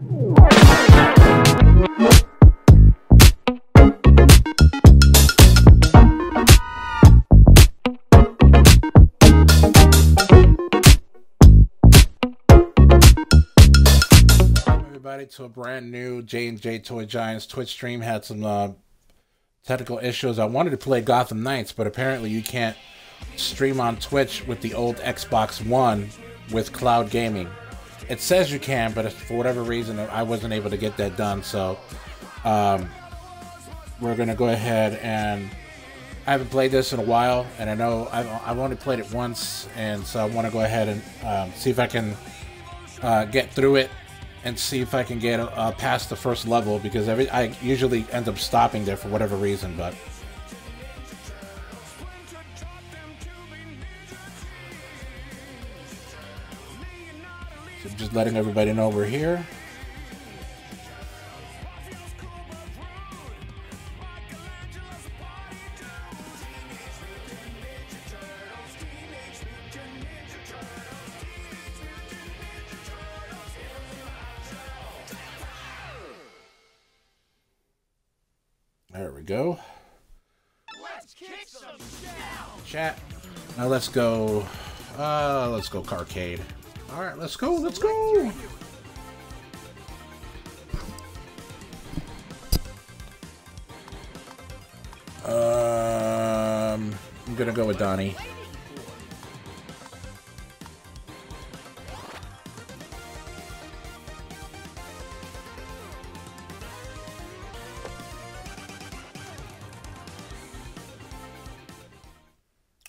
Everybody to a brand new J&J Toy Giants Twitch stream. Had some technical issues. I wanted to play Gotham Knights, but apparently you can't stream on Twitch with the old Xbox One with Cloud Gaming. It says you can, but for whatever reason, I wasn't able to get that done. So we're going to go ahead, and I haven't played this in a while, and I know I've only played it once, and so I want to go ahead and see if I can get through it and see if I can get past the first level, because I usually end up stopping there for whatever reason, but... So just letting everybody know we're here. There we go. Let's kick some chat. Now let's go Karkade. All right, let's go. Let's go. I'm going to go with Donnie.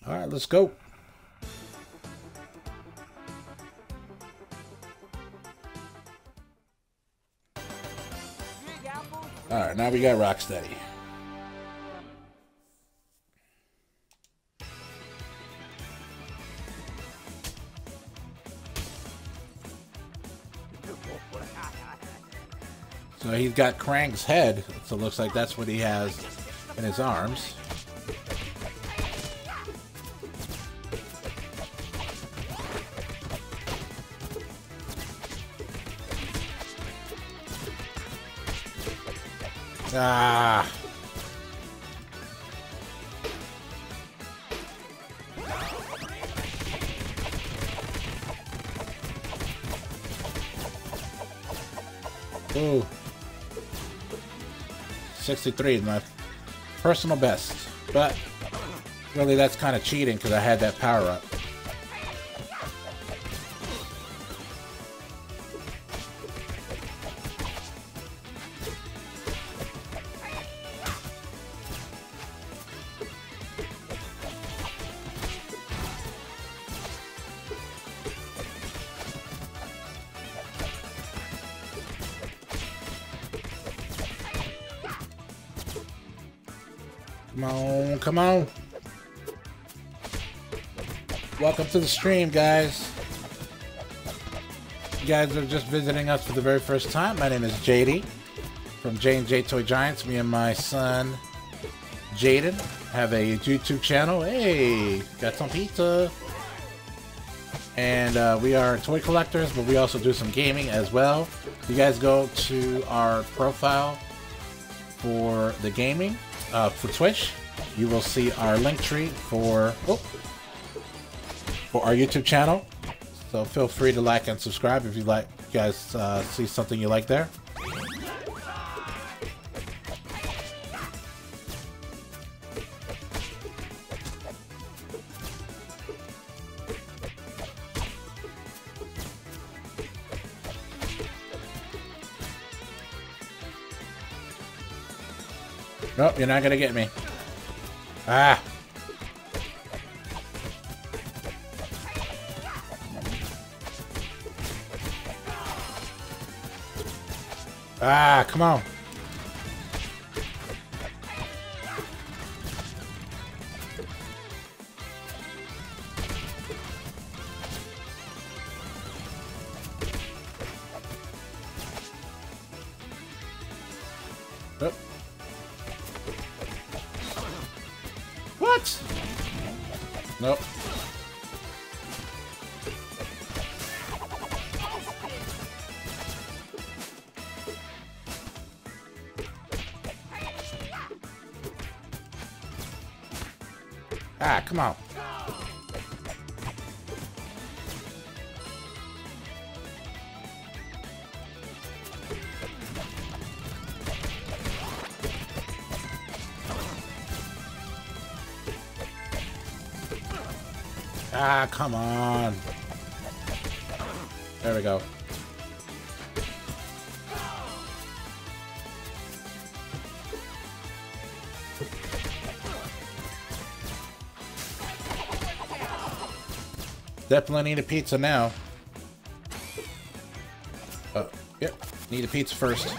All right, let's go. All right, now we got Rocksteady. So he's got Krang's head, so it looks like that's what he has in his arms. Ah. Ooh. 63 is my personal best, but really that's kind of cheating because I had that power up. Come on, come on. Welcome to the stream, guys. You guys are just visiting us for the very first time. My name is JD from J&J Toy Giants. Me and my son, Jaden, have a YouTube channel. Hey, got some pizza. And we are toy collectors, but we also do some gaming as well. You guys go to our profile for the gaming. For Twitch, you will see our link tree for our YouTube channel. So feel free to like and subscribe if you like. You guys see something you like there. Nope, you're not gonna get me. Ah! Ah, come on! Nope. What? Nope. Ah, come on. Ah, come on. There we go. Definitely need a pizza now. Oh, yep. Need a pizza first.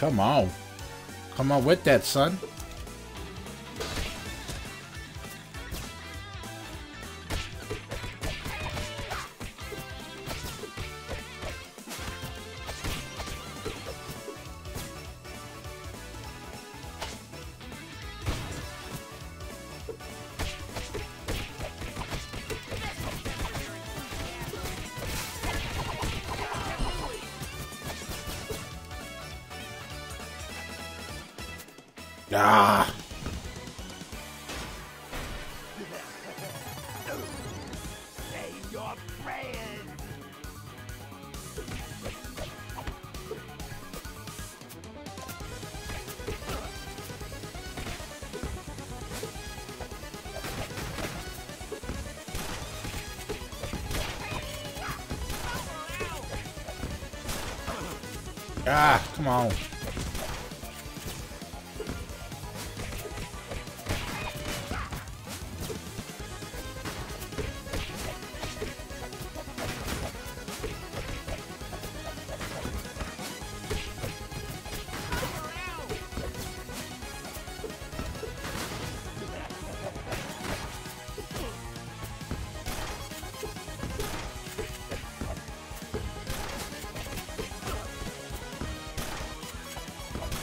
Come on. Come on with that, son. Ah. Say your prayers. Ah, come on.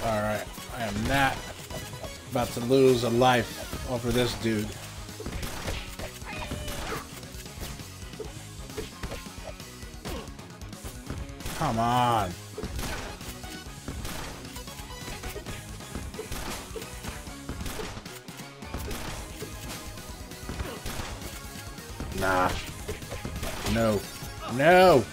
Alright, I am not about to lose a life over this dude. Come on. Nah. No. No!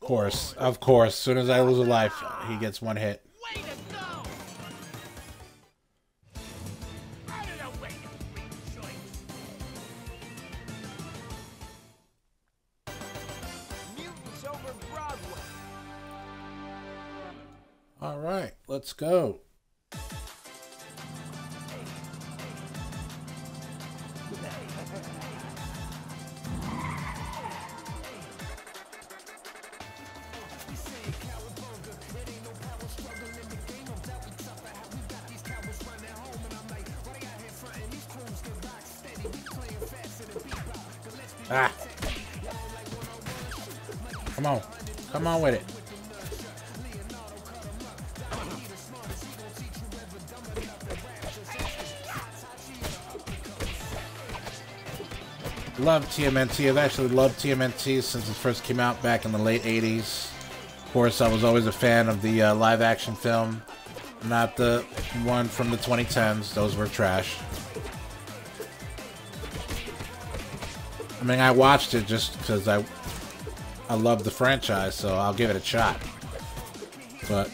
Course, of course, as soon as I lose a life, he gets one hit. Way to go. I don't know where to bring choice. Mutants over Broadway. All right, let's go. Ah. Come on. Come on with it. Love TMNT. I've actually loved TMNT since it first came out back in the late 80s. Of course, I was always a fan of the live-action film. Not the one from the 2010s. Those were trash. I mean, I watched it just because I love the franchise, so I'll give it a shot. But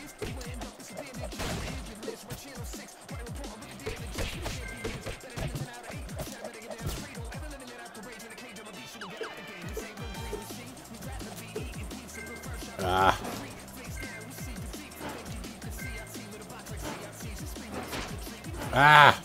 ah. Ah.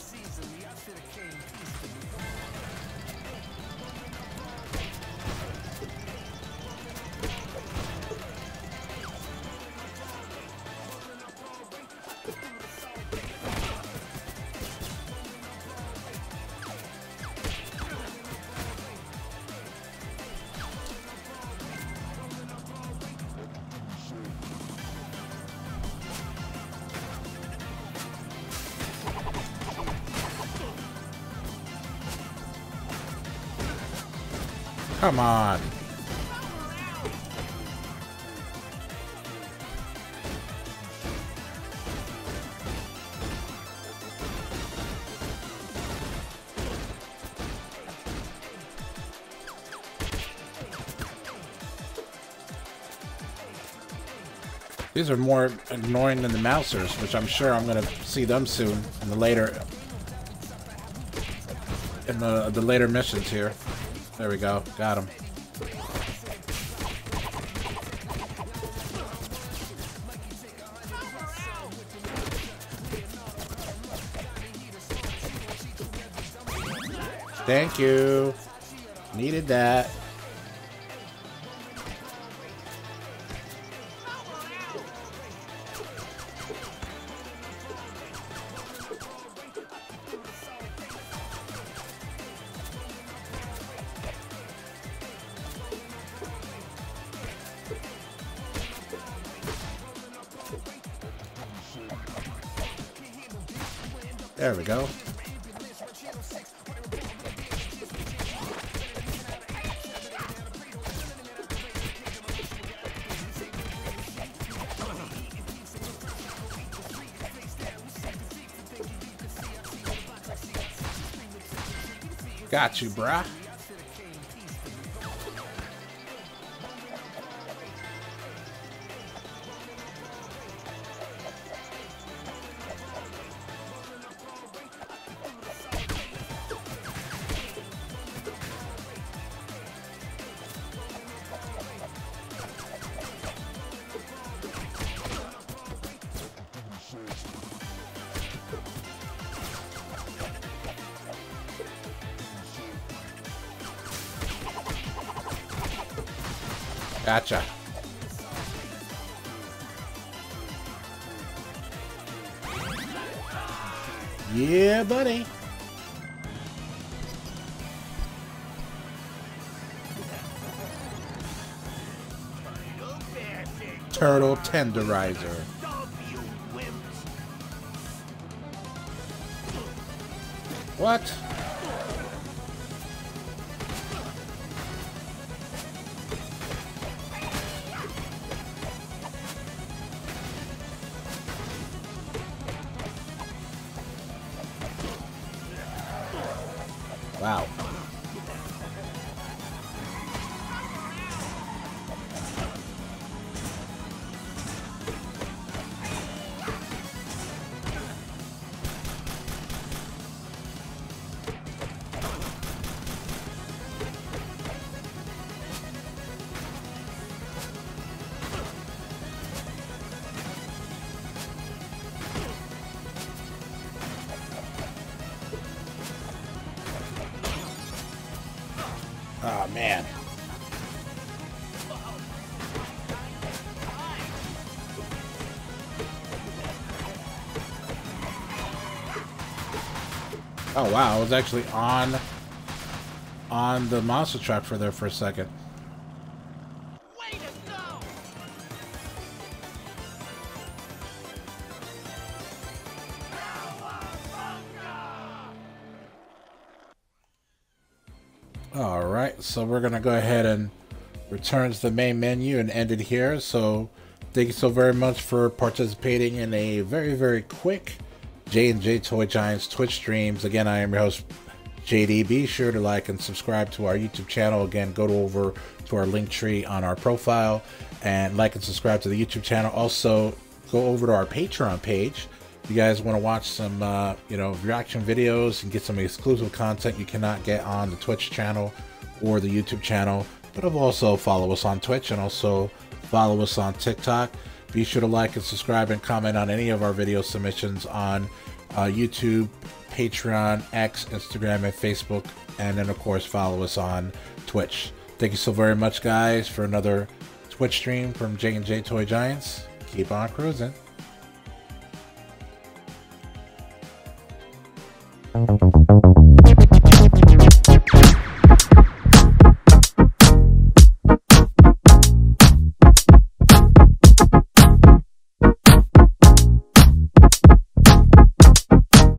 Come on. These are more annoying than the Mousers, which I'm sure I'm gonna see them soon in the later later missions here. There we go, got him. Thank you. Needed that. There we go. Got you, brah. Gotcha. Yeah, buddy. Turtle tenderizer. What? Wow. Oh, man. Oh, wow. I was actually on the monster trap for there for a second. Way to go. All right, so we're gonna go ahead and return to the main menu and end it here. So thank you so very much for participating in a very, very quick J&J Toy Giants Twitch streams. Again, I am your host, JD. Be sure to like and subscribe to our YouTube channel. Again, go over to our link tree on our profile and like and subscribe to the YouTube channel. Also, go over to our Patreon page. You guys want to watch some reaction videos and get some exclusive content you cannot get on the Twitch channel or the YouTube channel, but also follow us on Twitch and also follow us on TikTok. Be sure to like and subscribe and comment on any of our video submissions on YouTube, Patreon, X, Instagram, and Facebook, and then of course follow us on Twitch. Thank you so very much, guys, for another Twitch stream from J&J Toy Giants. Keep on cruising.